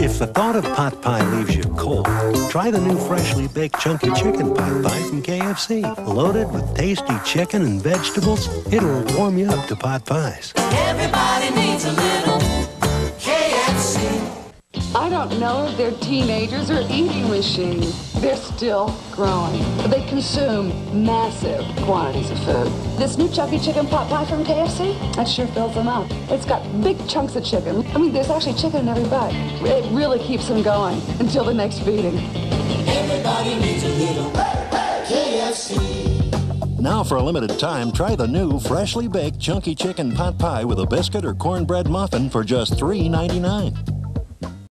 If the thought of pot pie leaves you cold, try the new freshly baked chunky chicken pot pie from KFC. Loaded with tasty chicken and vegetables, it'll warm you up to pot pies. Everybody needs a little KFC. I don't know if they're teenagers or eating machines. They're still growing. They consume massive quantities of food. This new chunky chicken pot pie from KFC, that sure fills them up. It's got big chunks of chicken. I mean, there's actually chicken in every bite. It really keeps them going until the next feeding. Everybody needs a little KFC. Now for a limited time, try the new freshly baked chunky chicken pot pie with a biscuit or cornbread muffin for just $3.99.